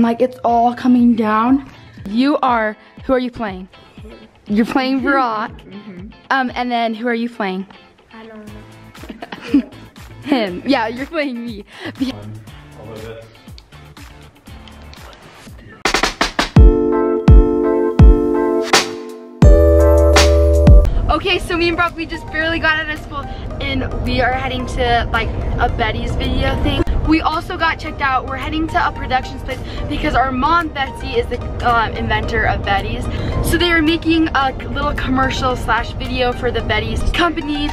and like it's all coming down. Who are you playing? You're playing Brock. And then who are you playing? I don't know. Him. Yeah, you're playing me. Okay, so me and Brock, we just barely got out of school and we are heading to like a Beddy's video thing. We also got checked out. We're heading to a productions place because our mom, Betsy, is the inventor of Beddy's. So they are making a little commercial slash video for the Beddy's company,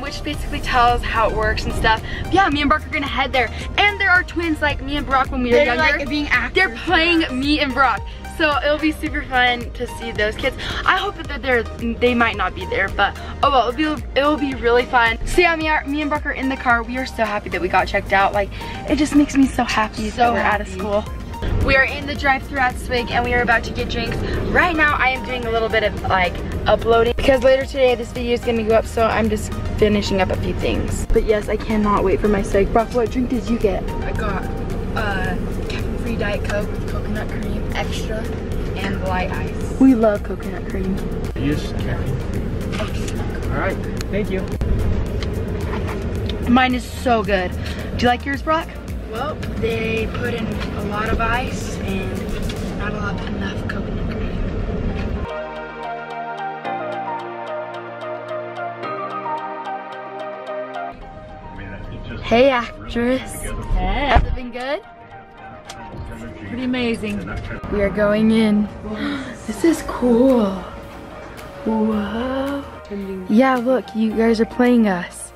which basically tells how it works and stuff. But yeah, me and Brock are gonna head there. And there are twins like me and Brock when we were younger. They're like being actors. They're playing me and Brock. So it'll be super fun to see those kids. I hope that they're there. They might not be there, but oh well, it'll be really fun. So yeah, me and Brock are in the car. We are so happy that we got checked out. Like, it just makes me so happy that we're out of school. We are in the drive-thru at Swig and we are about to get drinks. Right now I am doing a little bit of like uploading because later today this video is gonna go up, so I'm just finishing up a few things. But yes, I cannot wait for my Swig. Brock, what drink did you get? I got free Diet Coke with coconut cream, extra, and light ice. We love coconut cream. Yes, okay. All right, thank you. Mine is so good. Do you like yours, Brock? Well, they put in a lot of ice and not enough coconut cream. Hey, actress. Hey. Has it been good? Pretty amazing. We are going in. This is cool. Whoa. Yeah, look, you guys are playing us.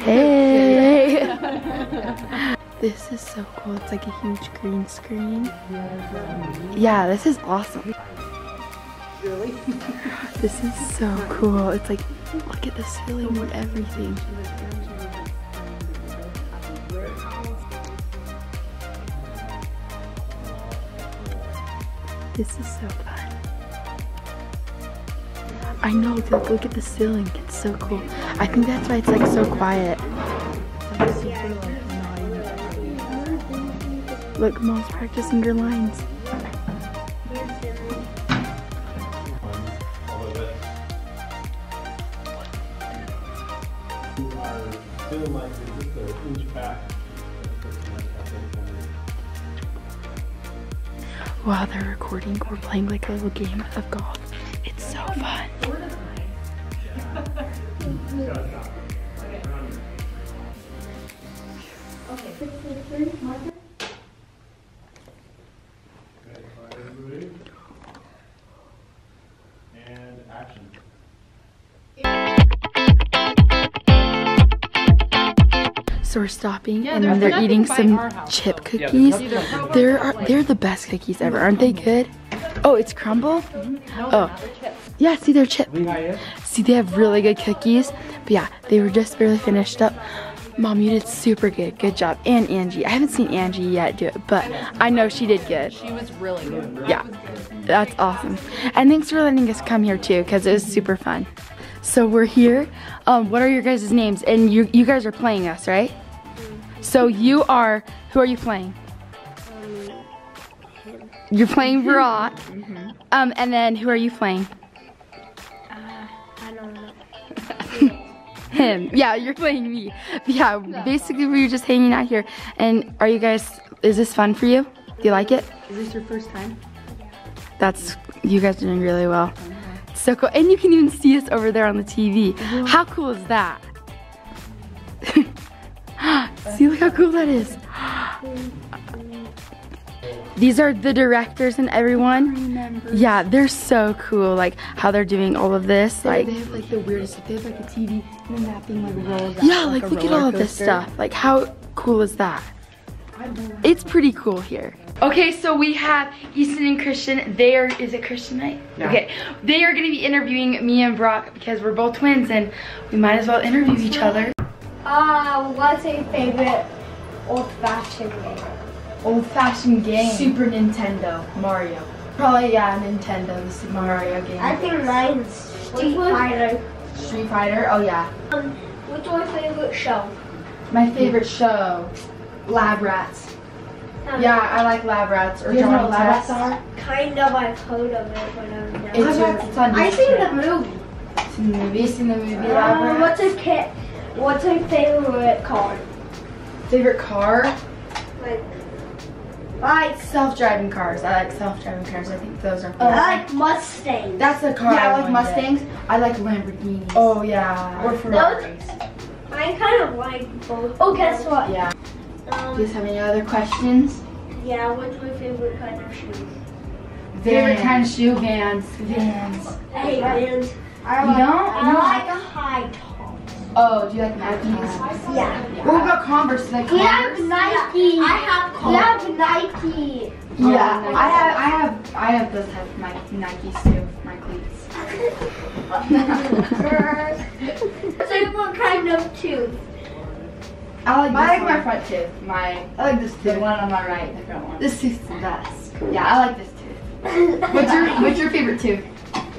Hey. This is so cool. It's like a huge green screen. Yeah, this is awesome. Really? This is so cool. It's like, look at the ceiling and everything. This is so fun. I know, dude, look at the ceiling. It's so cool. I think that's why it's like so quiet. Look, mom's practicing her lines. While they're recording, we're playing like a little game of golf. It's so fun. And action. So we're stopping, and then they're eating some chip cookies. They're the best cookies ever. Aren't they good? Oh, it's crumble? Oh. Yeah, see, they're chip. See, they have really good cookies. But yeah, they were just barely finished up. Mom, you did super good. Good job. And Angie. I haven't seen Angie yet do it, but I know she did good. She was really good. Yeah, that's awesome. And thanks for letting us come here too, because it was super fun. So we're here. What are your guys' names? And you guys are playing us, right? So you are, who are you playing? You're playing Brock. And then who are you playing? I don't know. Him. Yeah, you're playing me. Yeah, basically we were just hanging out here. And are you guys, is this fun for you? Do you like it? Is this your first time? That's, you guys are doing really well. It's so cool. And you can even see us over there on the TV. How cool is that? See, look how cool that is. These are the directors and everyone. Yeah, they're so cool, like how they're doing all of this. Like they have like the weirdest stuff. They have like a TV and then that thing like rolls out. Yeah, like look at all of this stuff. Like how cool is that? It's pretty cool here. Okay, so we have Easton and Christian. They are, is it Christian night? No. Okay, they are gonna be interviewing me and Brock because we're both twins and we might as well interview each other. What's your favorite old-fashioned game? Old-fashioned game? Super Nintendo, Mario. Probably, yeah, Nintendo, the Super Mario game. I think mine's Street Fighter. Street Fighter? Oh, yeah. What's your favorite show? My favorite show? Lab Rats. Yeah, I like Lab Rats or John Lab Rats are? Kind of, I've heard of it, but I've never. I've seen the movie. You seen the movie Lab Rats? What's your favorite car? Favorite car? I like self-driving cars. I like self-driving cars. I think those are cool. I like Mustangs. That's the car. Yeah, I like Mustangs. I like Lamborghinis. Oh yeah. Or Ferraris. I kind of like both. Oh, guess what? Yeah. Do you have any other questions? Yeah, what's my favorite kind of shoes? Favorite kind of shoe? Vans. Vans. I hate Vans. I like a high top. Oh, do you like Nikes? Yeah. What about Converse? Like Converse? We have Nike. I have Converse. We have Nike. Yeah, I have those type of Nikes too. My cleats. What kind of tooth? I like my front tooth. I like this tooth. The one on my right, the front one. This tooth's the best. Yeah, I like this tooth. What's your favorite tooth?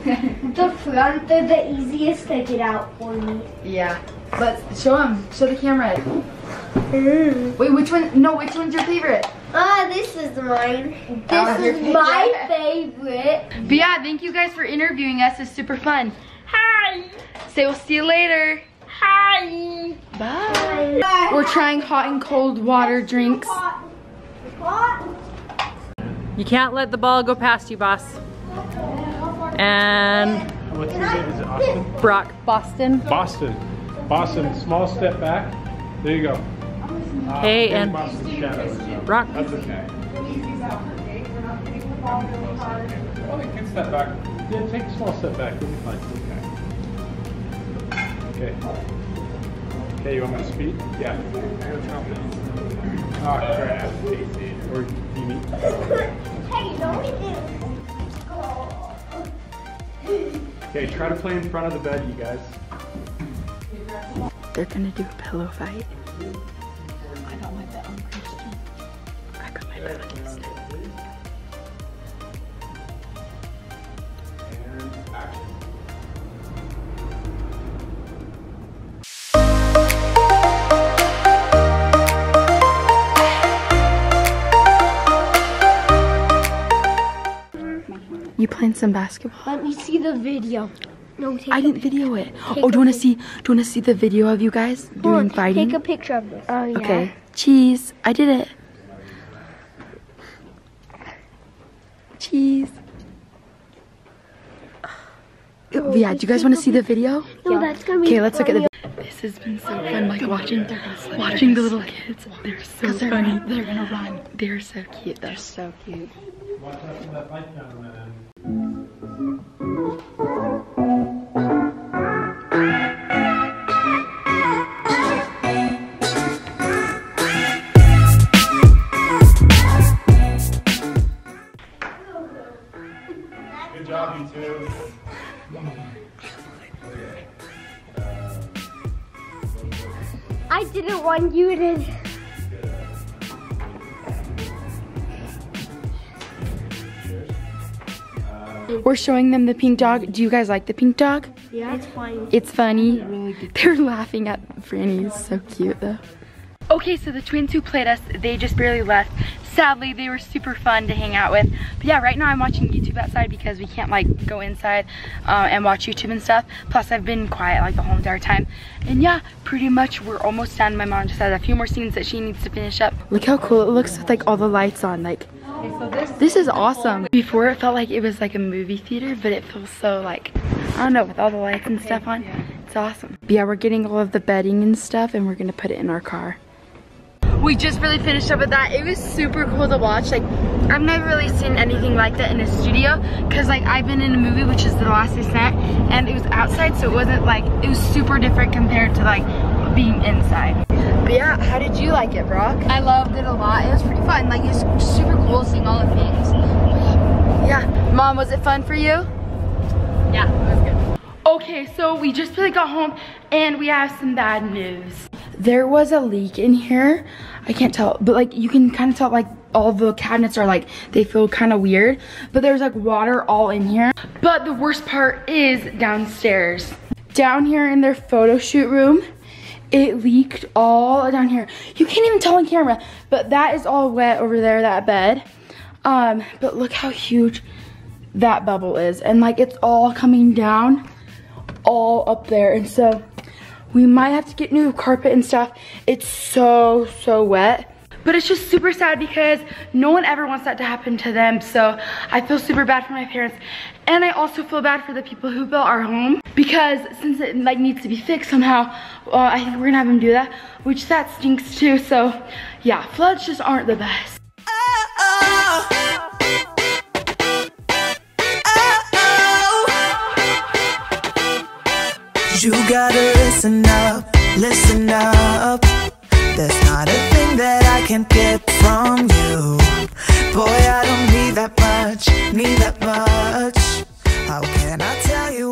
The front, they're the easiest to get out for me. Yeah, but show them. Show the camera. Wait, which one? No, which one's your favorite? This is mine. This is my favorite. But yeah, thank you guys for interviewing us. It's super fun. Hi. Say we'll see you later. Hi. Bye. Bye. We're trying hot and cold water drinks. Hot. You can't let the ball go past you, boss. And what is it? Is it Austin? Brock, Boston. Boston. Boston, small step back. There you go. Hey, and Boston shadows. Brock. That's okay. Oh, you can step back. Yeah, take a small step back. You'll be fine. Okay. Okay, you want me to speed? Yeah. Oh, crap. Or do you need? Hey, don't we do? Okay, try to play in front of the bed, you guys. They're gonna do a pillow fight. I got my bet on Christian. I got my bet on Christian. And action. You playing some basketball? Let me see the video. No, take I didn't video it. Oh, do you wanna see the video of you guys doing fighting? Take a picture of this. Oh yeah. Okay. Cheese. I did it. Cheese. Oh, yeah, do you guys wanna see the video? No, that's gonna be okay, let's look at the video. This has been so fun, like watching the little kids. They're so funny. They're gonna run. They're so cute. They're so cute. Watch out for that bike down that end. Good job, you two. I didn't want you to. We're showing them the pink dog. Do you guys like the pink dog? Yeah, it's funny. It's funny. Yeah, really good. They're laughing at Franny's. So cute though. Okay, so the twins who played us, they just barely left. Sadly, they were super fun to hang out with. But yeah, right now I'm watching YouTube outside because we can't like go inside and watch YouTube and stuff. Plus I've been quiet like the whole entire time. And yeah, pretty much we're almost done. My mom just has a few more scenes that she needs to finish up. Look how cool it looks with like all the lights on. Like, this is awesome. Before it felt like it was like a movie theater, but it feels so like, I don't know, with all the lights and stuff on, it's awesome. But yeah, we're getting all of the bedding and stuff and we're gonna put it in our car. We just really finished up with that. It was super cool to watch. Like, I've never really seen anything like that in a studio because like I've been in a movie, which is The Last Descent, and it was outside, so it wasn't like, it was super different compared to like being inside. But yeah, how did you like it, Brock? I loved it a lot. It was pretty fun. Like, it was super cool seeing all the things. Yeah. Mom, was it fun for you? Yeah, it was good. Okay, so we just really got home and we have some bad news. There was a leak in here. I can't tell, but like you can kind of tell like all the cabinets are like, they feel kind of weird, but there's like water all in here. But the worst part is downstairs. Down here in their photo shoot room, it leaked all down here. You can't even tell on camera, but that is all wet over there, that bed. But look how huge that bubble is. And like it's all coming down, all up there. And so we might have to get new carpet and stuff. It's so, so wet. But it's just super sad because no one ever wants that to happen to them. So I feel super bad for my parents. And I also feel bad for the people who built our home, because since it like needs to be fixed somehow, I think we're gonna have them do that, which that stinks too. So yeah, floods just aren't the best. You gotta listen up, listen up. There's not a thing that I can get from you. Boy, I don't need that much, need that much. How can I tell you?